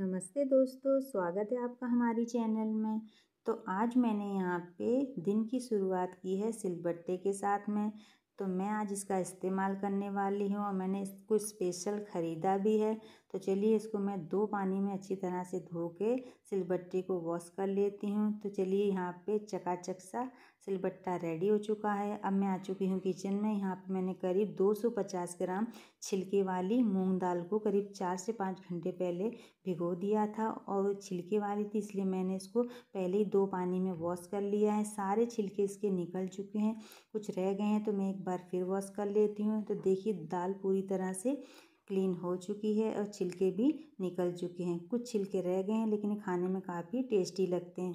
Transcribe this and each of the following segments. नमस्ते दोस्तों, स्वागत है आपका हमारी चैनल में। तो आज मैंने यहाँ पे दिन की शुरुआत की है सिलबट्टे के साथ में। तो मैं आज इसका इस्तेमाल करने वाली हूँ और मैंने इसको स्पेशल ख़रीदा भी है। तो चलिए इसको मैं दो पानी में अच्छी तरह से धो के सिलबट्टे को वॉश कर लेती हूँ। तो चलिए यहाँ पे चकाचक सा सिलबट्टा रेडी हो चुका है। अब मैं आ चुकी हूँ किचन में। यहाँ पे मैंने करीब 250 ग्राम छिलके वाली मूंग दाल को करीब 4 से 5 घंटे पहले भिगो दिया था और छिलके वाली थी, इसलिए मैंने इसको पहले ही 2 पानी में वॉश कर लिया है। सारे छिलके इसके निकल चुके हैं, कुछ रह गए हैं तो मैं एक बार फिर वॉश कर लेती हूँ। तो देखिए दाल पूरी तरह से क्लीन हो चुकी है और छिलके भी निकल चुके हैं। कुछ छिलके रह गए हैं लेकिन खाने में काफ़ी टेस्टी लगते हैं।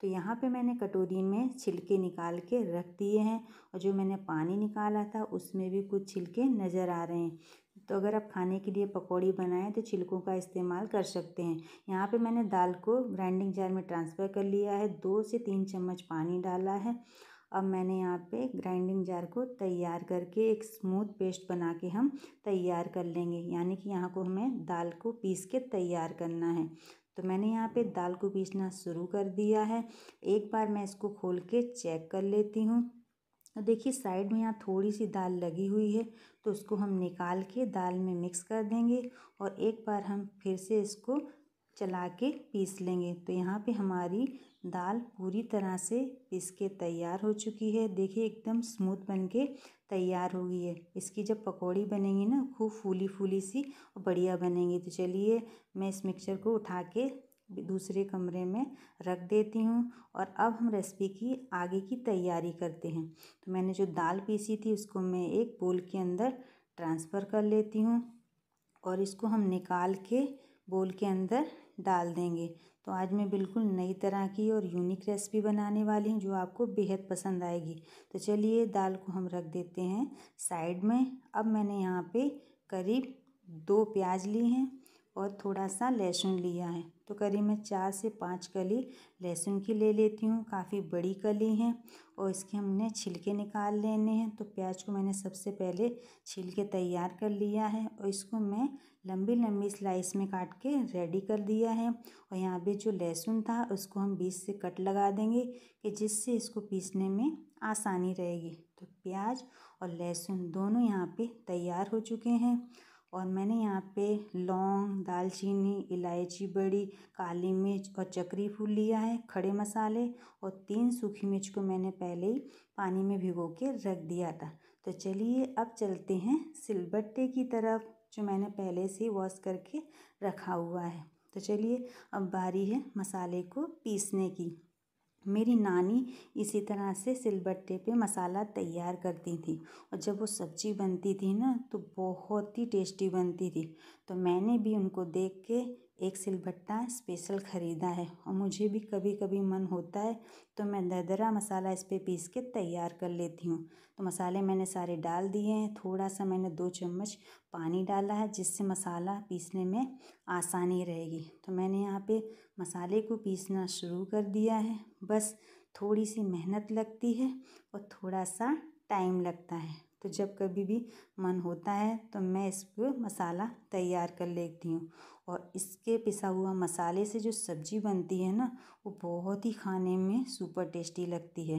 तो यहाँ पे मैंने कटोरी में छिलके निकाल के रख दिए हैं और जो मैंने पानी निकाला था उसमें भी कुछ छिलके नज़र आ रहे हैं। तो अगर आप खाने के लिए पकौड़ी बनाएं तो छिलकों का इस्तेमाल कर सकते हैं। यहाँ पे मैंने दाल को ग्राइंडिंग जार में ट्रांसफ़र कर लिया है। 2 से 3 चम्मच पानी डाला है। अब मैंने यहाँ पे ग्राइंडिंग जार को तैयार करके एक स्मूथ पेस्ट बना के हम तैयार कर लेंगे, यानी कि यहाँ को हमें दाल को पीस के तैयार करना है। तो मैंने यहाँ पे दाल को पीसना शुरू कर दिया है। एक बार मैं इसको खोल के चेक कर लेती हूँ। देखिए साइड में यहाँ थोड़ी सी दाल लगी हुई है तो उसको हम निकाल के दाल में मिक्स कर देंगे और एक बार हम फिर से इसको चला के पीस लेंगे। तो यहाँ पे हमारी दाल पूरी तरह से पीस के तैयार हो चुकी है। देखिए एकदम स्मूथ बन के तैयार हो गई है। इसकी जब पकौड़ी बनेगी ना, खूब फूली फूली सी और बढ़िया बनेगी। तो चलिए मैं इस मिक्सचर को उठा के दूसरे कमरे में रख देती हूँ और अब हम रेसिपी की आगे की तैयारी करते हैं। तो मैंने जो दाल पीसी थी उसको मैं एक बोल के अंदर ट्रांसफ़र कर लेती हूँ और इसको हम निकाल के बोल के अंदर डाल देंगे। तो आज मैं बिल्कुल नई तरह की और यूनिक रेसिपी बनाने वाली हूँ जो आपको बेहद पसंद आएगी। तो चलिए दाल को हम रख देते हैं साइड में। अब मैंने यहाँ पे करीब 2 प्याज लिए हैं और थोड़ा सा लहसुन लिया है। तो करीब मैं 4 से 5 कली लहसुन की ले लेती हूँ, काफ़ी बड़ी कली हैं और इसके हमने छिलके निकाल लेने हैं। तो प्याज को मैंने सबसे पहले छिलके तैयार कर लिया है और इसको मैं लंबी लंबी स्लाइस में काट के रेडी कर दिया है। और यहाँ पे जो लहसुन था उसको हम बीच से कट लगा देंगे कि जिससे इसको पीसने में आसानी रहेगी। तो प्याज और लहसुन दोनों यहाँ पे तैयार हो चुके हैं और मैंने यहाँ पे लौंग, दालचीनी, इलायची बड़ी, काली मिर्च और चक्री फूल लिया है। खड़े मसाले और 3 सूखी मिर्च को मैंने पहले ही पानी में भिगो के रख दिया था। तो चलिए अब चलते हैं सिलबट्टे की तरफ जो मैंने पहले से वॉश करके रखा हुआ है। तो चलिए अब बारी है मसाले को पीसने की। मेरी नानी इसी तरह से सिलबट्टे पे मसाला तैयार करती थी और जब वो सब्ज़ी बनती थी ना तो बहुत ही टेस्टी बनती थी। तो मैंने भी उनको देख के एक सिलबट्टा स्पेशल ख़रीदा है और मुझे भी कभी कभी मन होता है तो मैं दरदरा मसाला इस पर पीस के तैयार कर लेती हूँ। तो मसाले मैंने सारे डाल दिए हैं। थोड़ा सा मैंने 2 चम्मच पानी डाला है जिससे मसाला पीसने में आसानी रहेगी। तो मैंने यहाँ पे मसाले को पीसना शुरू कर दिया है। बस थोड़ी सी मेहनत लगती है और थोड़ा सा टाइम लगता है। तो जब कभी भी मन होता है तो मैं इस पे मसाला तैयार कर लेती हूँ और इसके पिसा हुआ मसाले से जो सब्ज़ी बनती है ना वो बहुत ही खाने में सुपर टेस्टी लगती है।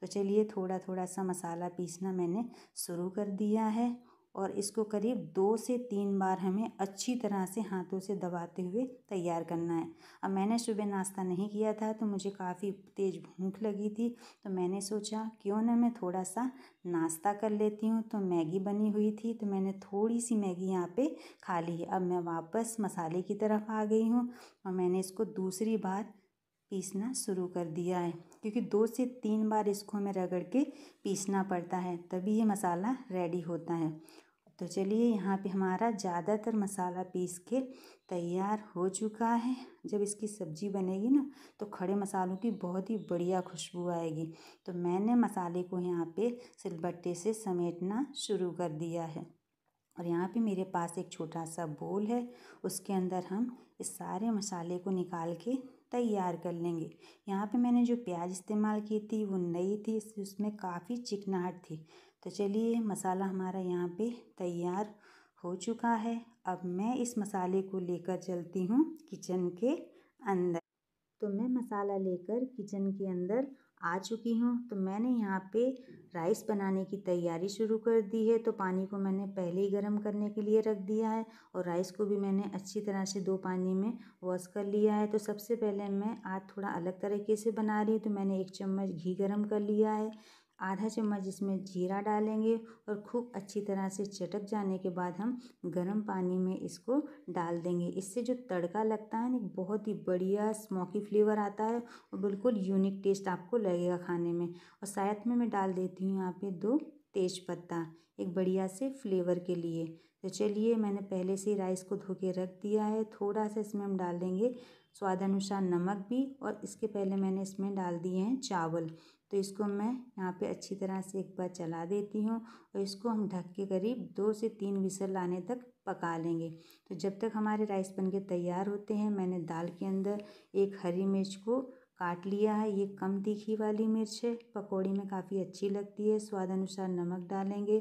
तो चलिए थोड़ा थोड़ा सा मसाला पीसना मैंने शुरू कर दिया है और इसको करीब 2 से 3 बार हमें अच्छी तरह से हाथों से दबाते हुए तैयार करना है। अब मैंने सुबह नाश्ता नहीं किया था तो मुझे काफ़ी तेज़ भूख लगी थी। तो मैंने सोचा क्यों ना मैं थोड़ा सा नाश्ता कर लेती हूँ। तो मैगी बनी हुई थी तो मैंने थोड़ी सी मैगी यहाँ पे खा ली। अब मैं वापस मसाले की तरफ आ गई हूँ और मैंने इसको दूसरी बार पीसना शुरू कर दिया है क्योंकि 2 से 3 बार इसको हमें रगड़ के पीसना पड़ता है तभी ये मसाला रेडी होता है। तो चलिए यहाँ पे हमारा ज़्यादातर मसाला पीस के तैयार हो चुका है। जब इसकी सब्ज़ी बनेगी ना तो खड़े मसालों की बहुत ही बढ़िया खुशबू आएगी। तो मैंने मसाले को यहाँ पे सिलबट्टे से समेटना शुरू कर दिया है और यहाँ पे मेरे पास एक छोटा सा बोल है, उसके अंदर हम इस सारे मसाले को निकाल के तैयार कर लेंगे। यहाँ पे मैंने जो प्याज इस्तेमाल की थी वो नई थी, इसलिए उसमें काफ़ी चिकनाहट थी। तो चलिए मसाला हमारा यहाँ पे तैयार हो चुका है। अब मैं इस मसाले को लेकर चलती हूँ किचन के अंदर। तो मैं मसाला लेकर किचन के अंदर आ चुकी हूँ। तो मैंने यहाँ पे राइस बनाने की तैयारी शुरू कर दी है। तो पानी को मैंने पहले ही गर्म करने के लिए रख दिया है और राइस को भी मैंने अच्छी तरह से दो पानी में वॉश कर लिया है। तो सबसे पहले मैं आज थोड़ा अलग तरीके से बना रही हूँ। तो मैंने 1 चम्मच घी गर्म कर लिया है, आधा चम्मच इसमें जीरा डालेंगे और खूब अच्छी तरह से चटक जाने के बाद हम गर्म पानी में इसको डाल देंगे। इससे जो तड़का लगता है ना, बहुत ही बढ़िया स्मोकी फ्लेवर आता है और बिल्कुल यूनिक टेस्ट आपको लगेगा खाने में। और साथ में मैं डाल देती हूँ यहाँ पे 2 तेज़पत्ता, एक बढ़िया से फ्लेवर के लिए। तो चलिए, मैंने पहले से ही राइस को धो के रख दिया है। थोड़ा सा इसमें हम डाल देंगे स्वादानुसार नमक भी, और इसके पहले मैंने इसमें डाल दिए हैं चावल। तो इसको मैं यहाँ पे अच्छी तरह से एक बार चला देती हूँ और इसको हम ढक के करीब 2 से 3 विसल आने तक पका लेंगे। तो जब तक हमारे राइस बनके तैयार होते हैं, मैंने दाल के अंदर एक हरी मिर्च को काट लिया है। ये कम तीखी वाली मिर्च है, पकौड़ी में काफ़ी अच्छी लगती है। स्वाद अनुसार नमक डालेंगे,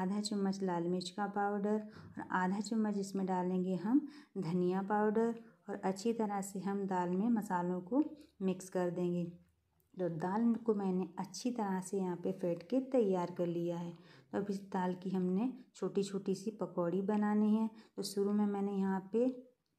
आधा चम्मच लाल मिर्च का पाउडर और आधा चम्मच इसमें डालेंगे हम धनिया पाउडर, और अच्छी तरह से हम दाल में मसालों को मिक्स कर देंगे। तो दाल को मैंने अच्छी तरह से यहाँ पे फेंट के तैयार कर लिया है। तो अब इस दाल की हमने छोटी छोटी सी पकौड़ी बनानी है। तो शुरू में मैंने यहाँ पे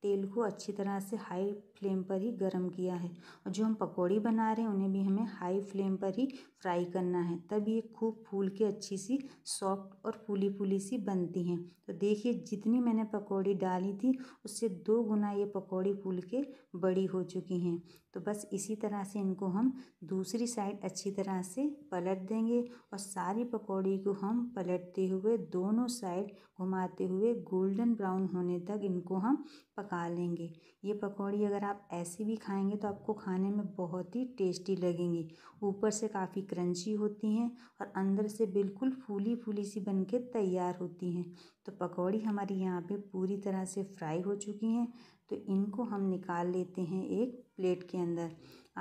तेल को अच्छी तरह से हाई फ्लेम पर ही गरम किया है, और जो हम पकौड़ी बना रहे हैं उन्हें भी हमें हाई फ्लेम पर ही फ्राई करना है। तब ये खूब फूल के अच्छी सी सॉफ्ट और फूली फूली सी बनती हैं। तो देखिए, जितनी मैंने पकौड़ी डाली थी उससे 2 गुना ये पकौड़ी फूल के बड़ी हो चुकी हैं। तो बस इसी तरह से इनको हम दूसरी साइड अच्छी तरह से पलट देंगे और सारी पकौड़ी को हम पलटते हुए दोनों साइड घुमाते हुए गोल्डन ब्राउन होने तक इनको हम पका लेंगे। ये पकौड़ी अगर आप ऐसे भी खाएंगे तो आपको खाने में बहुत ही टेस्टी लगेंगी। ऊपर से काफ़ी क्रंची होती हैं और अंदर से बिल्कुल फूली फूली सी बनके तैयार होती हैं। तो पकौड़ी हमारी यहाँ पे पूरी तरह से फ्राई हो चुकी हैं। तो इनको हम निकाल लेते हैं एक प्लेट के अंदर।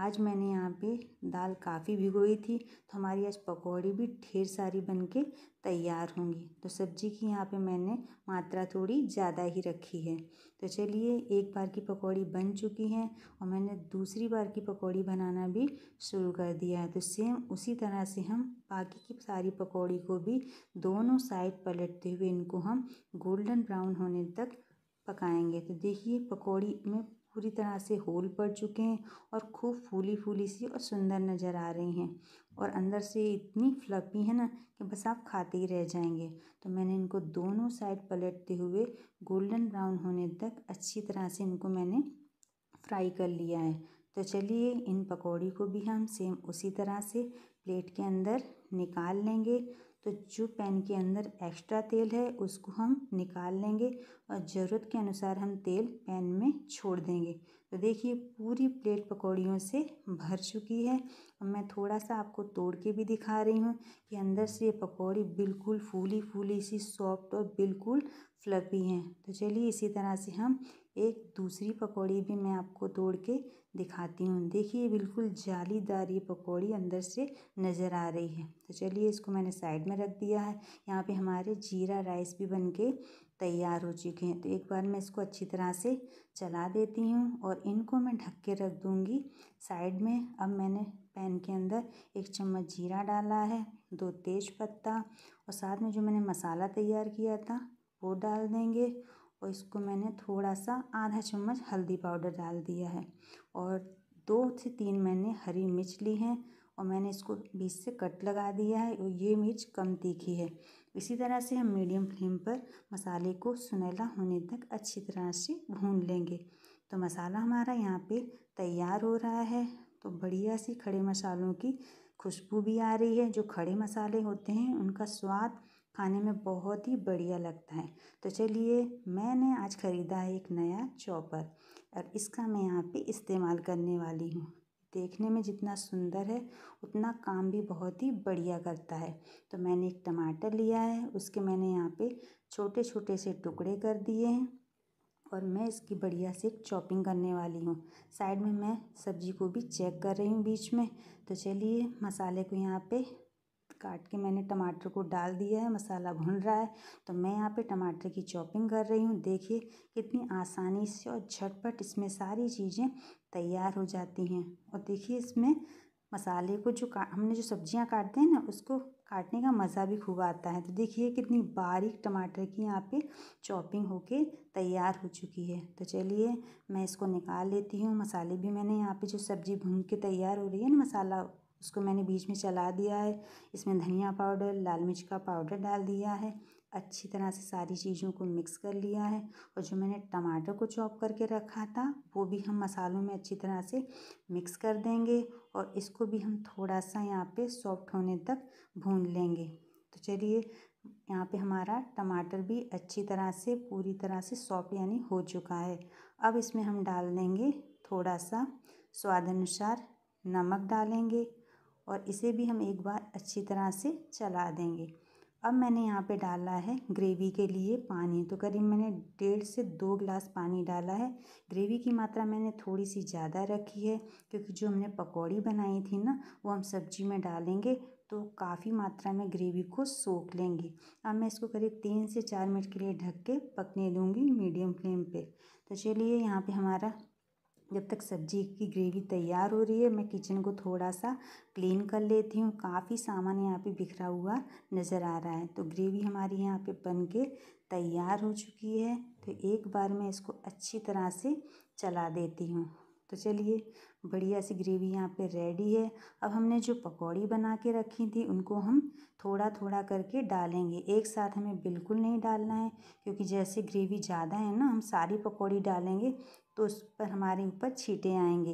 आज मैंने यहाँ पे दाल काफ़ी भिगोई थी, तो हमारी आज पकौड़ी भी ढेर सारी बनके तैयार होंगी। तो सब्जी की यहाँ पे मैंने मात्रा थोड़ी ज़्यादा ही रखी है। तो चलिए, एक बार की पकौड़ी बन चुकी है और मैंने दूसरी बार की पकौड़ी बनाना भी शुरू कर दिया है। तो सेम उसी तरह से हम बाकी की सारी पकौड़ी को भी दोनों साइड पलटते हुए इनको हम गोल्डन ब्राउन होने तक पकाएंगे। तो देखिए, पकौड़ी में पूरी तरह से होल पड़ चुके हैं और खूब फूली फूली सी और सुंदर नज़र आ रही हैं, और अंदर से इतनी फ्लफी है ना कि बस आप खाते ही रह जाएंगे। तो मैंने इनको दोनों साइड पलटते हुए गोल्डन ब्राउन होने तक अच्छी तरह से इनको मैंने फ्राई कर लिया है। तो चलिए, इन पकौड़ी को भी हम सेम उसी तरह से प्लेट के अंदर निकाल लेंगे। तो जो पैन के अंदर एक्स्ट्रा तेल है उसको हम निकाल लेंगे और ज़रूरत के अनुसार हम तेल पैन में छोड़ देंगे। तो देखिए, पूरी प्लेट पकौड़ियों से भर चुकी है। और मैं थोड़ा सा आपको तोड़ के भी दिखा रही हूँ कि अंदर से ये पकौड़ी बिल्कुल फूली फूली सी सॉफ्ट और बिल्कुल फ्लफी हैं। तो चलिए, इसी तरह से हम एक दूसरी पकौड़ी भी मैं आपको तोड़ के दिखाती हूँ। देखिए, बिल्कुल जालीदार ये पकौड़ी अंदर से नज़र आ रही है। तो चलिए, इसको मैंने साइड में रख दिया है। यहाँ पे हमारे जीरा राइस भी बनके तैयार हो चुके हैं। तो एक बार मैं इसको अच्छी तरह से चला देती हूँ और इनको मैं ढक के रख दूँगी साइड में। अब मैंने पैन के अंदर 1 चम्मच जीरा डाला है, 2 तेज़पत्ता और साथ में जो मैंने मसाला तैयार किया था वो डाल देंगे, और इसको मैंने थोड़ा सा आधा चम्मच हल्दी पाउडर डाल दिया है, और 2 से 3 मैंने हरी मिर्च ली हैं और मैंने इसको बीच से कट लगा दिया है, और ये मिर्च कम तीखी है। इसी तरह से हम मीडियम फ्लेम पर मसाले को सुनहला होने तक अच्छी तरह से भून लेंगे। तो मसाला हमारा यहाँ पे तैयार हो रहा है। तो बढ़िया सी खड़े मसालों की खुशबू भी आ रही है। जो खड़े मसाले होते हैं उनका स्वाद खाने में बहुत ही बढ़िया लगता है। तो चलिए, मैंने आज ख़रीदा है एक नया चॉपर, और इसका मैं यहाँ पे इस्तेमाल करने वाली हूँ। देखने में जितना सुंदर है उतना काम भी बहुत ही बढ़िया करता है। तो मैंने एक टमाटर लिया है, उसके मैंने यहाँ पे छोटे छोटे से टुकड़े कर दिए हैं, और मैं इसकी बढ़िया से चॉपिंग करने वाली हूँ। साइड में मैं सब्जी को भी चेक कर रही हूँ बीच में। तो चलिए, मसाले को यहाँ पे काट के मैंने टमाटर को डाल दिया है। मसाला भुन रहा है तो मैं यहाँ पे टमाटर की चॉपिंग कर रही हूँ। देखिए कितनी आसानी से और झटपट इसमें सारी चीज़ें तैयार हो जाती हैं। और देखिए इसमें मसाले को जो हमने जो सब्जियाँ काटते हैं ना, उसको काटने का मज़ा भी खूब आता है। तो देखिए कितनी बारीक टमाटर की यहाँ पे चॉपिंग होके तैयार हो चुकी है। तो चलिए मैं इसको निकाल लेती हूँ। मसाले भी मैंने यहाँ पे जो सब्ज़ी भून के तैयार हो रही है ना मसाला, उसको मैंने बीच में चला दिया है। इसमें धनिया पाउडर, लाल मिर्च का पाउडर डाल दिया है। अच्छी तरह से सारी चीज़ों को मिक्स कर लिया है। और जो मैंने टमाटर को चॉप करके रखा था वो भी हम मसालों में अच्छी तरह से मिक्स कर देंगे और इसको भी हम थोड़ा सा यहाँ पे सॉफ्ट होने तक भून लेंगे। तो चलिए यहाँ पे हमारा टमाटर भी अच्छी तरह से पूरी तरह से सॉफ्ट यानी हो चुका है। अब इसमें हम डाल देंगे थोड़ा सा स्वाद अनुसार नमक डालेंगे और इसे भी हम एक बार अच्छी तरह से चला देंगे। अब मैंने यहाँ पे डाला है ग्रेवी के लिए पानी, तो करीब मैंने 1.5 से 2 गिलास पानी डाला है। ग्रेवी की मात्रा मैंने थोड़ी सी ज़्यादा रखी है क्योंकि जो हमने पकौड़ी बनाई थी ना वो हम सब्जी में डालेंगे तो काफ़ी मात्रा में ग्रेवी को सोख लेंगे। अब मैं इसको करीब 3 से 4 मिनट के लिए ढक के पकने दूँगी मीडियम फ्लेम पर। तो चलिए यहाँ पर हमारा जब तक सब्जी की ग्रेवी तैयार हो रही है मैं किचन को थोड़ा सा क्लीन कर लेती हूँ। काफ़ी सामान यहाँ पे बिखरा हुआ नज़र आ रहा है। तो ग्रेवी हमारी यहाँ पे बन के तैयार हो चुकी है। तो एक बार मैं इसको अच्छी तरह से चला देती हूँ। तो चलिए बढ़िया सी ग्रेवी यहाँ पे रेडी है। अब हमने जो पकौड़ी बना के रखी थी उनको हम थोड़ा थोड़ा करके डालेंगे, एक साथ हमें बिल्कुल नहीं डालना है क्योंकि जैसे ग्रेवी ज़्यादा है ना हम सारी पकौड़ी डालेंगे तो उस पर हमारे ऊपर छींटे आएंगे।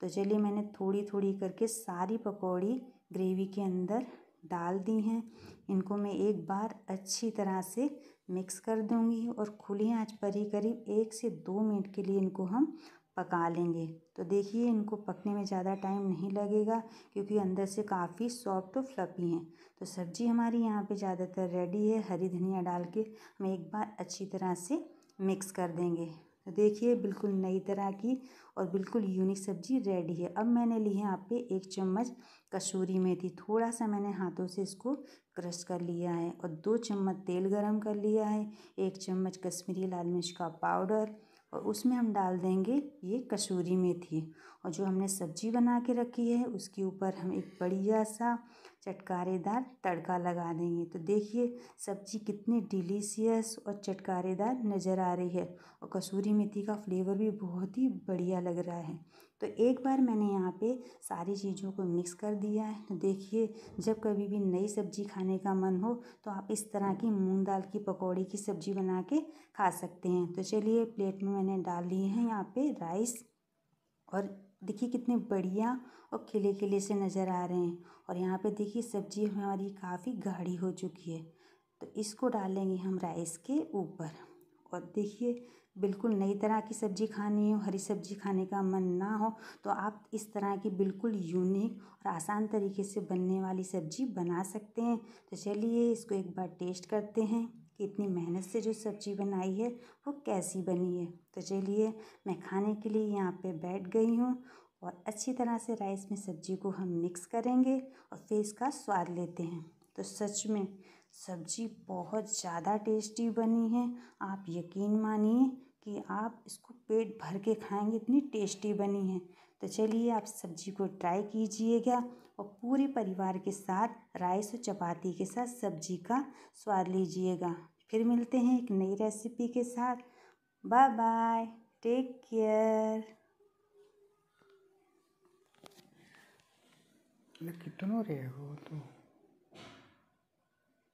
तो चलिए मैंने थोड़ी थोड़ी करके सारी पकौड़ी ग्रेवी के अंदर डाल दी हैं। इनको मैं एक बार अच्छी तरह से मिक्स कर दूँगी और खुली आँच पर ही करीब 1 से 2 मिनट के लिए इनको हम पका लेंगे। तो देखिए इनको पकने में ज़्यादा टाइम नहीं लगेगा क्योंकि अंदर से काफ़ी सॉफ्ट और फ्लफी हैं। तो सब्ज़ी हमारी यहाँ पे ज़्यादातर रेडी है। हरी धनिया डाल के हम एक बार अच्छी तरह से मिक्स कर देंगे। तो देखिए बिल्कुल नई तरह की और बिल्कुल यूनिक सब्ज़ी रेडी है। अब मैंने ली है यहाँ पे 1 चम्मच कसूरी मेथी, थोड़ा सा मैंने हाथों से इसको क्रश कर लिया है और 2 चम्मच तेल गरम कर लिया है, 1 चम्मच कश्मीरी लाल मिर्च का पाउडर और उसमें हम डाल देंगे ये कसूरी मेथी। और जो हमने सब्जी बना के रखी है उसके ऊपर हम एक बढ़िया सा चटकारेदार तड़का लगा देंगे। तो देखिए सब्जी कितनी डिलीशियस और चटकारेदार नज़र आ रही है और कसूरी मेथी का फ्लेवर भी बहुत ही बढ़िया लग रहा है। तो एक बार मैंने यहाँ पे सारी चीज़ों को मिक्स कर दिया है। तो देखिए जब कभी भी नई सब्जी खाने का मन हो तो आप इस तरह की मूंग दाल की पकौड़ी की सब्जी बना के खा सकते हैं। तो चलिए प्लेट में मैंने डाल लिए हैं यहाँ पे राइस और देखिए कितने बढ़िया और खिले खिले से नज़र आ रहे हैं। और यहाँ पे देखिए सब्जी हमारी काफ़ी गाढ़ी हो चुकी है। तो इसको डालेंगे हम राइस के ऊपर। और देखिए बिल्कुल नई तरह की सब्ज़ी खानी हो, हरी सब्ज़ी खाने का मन ना हो तो आप इस तरह की बिल्कुल यूनिक और आसान तरीके से बनने वाली सब्ज़ी बना सकते हैं। तो चलिए इसको एक बार टेस्ट करते हैं कि इतनी मेहनत से जो सब्ज़ी बनाई है वो कैसी बनी है। तो चलिए मैं खाने के लिए यहाँ पे बैठ गई हूँ और अच्छी तरह से राइस में सब्ज़ी को हम मिक्स करेंगे और फिर इसका स्वाद लेते हैं। तो सच में सब्ज़ी बहुत ज़्यादा टेस्टी बनी है। आप यकीन मानिए कि आप इसको पेट भर के खाएंगे, इतनी टेस्टी बनी है। तो चलिए आप सब्ज़ी को ट्राई कीजिएगा और पूरे परिवार के साथ राइस और चपाती के साथ सब्ज़ी का स्वाद लीजिएगा। फिर मिलते हैं एक नई रेसिपी के साथ। Bye bye, take care. कितना रहे हो तो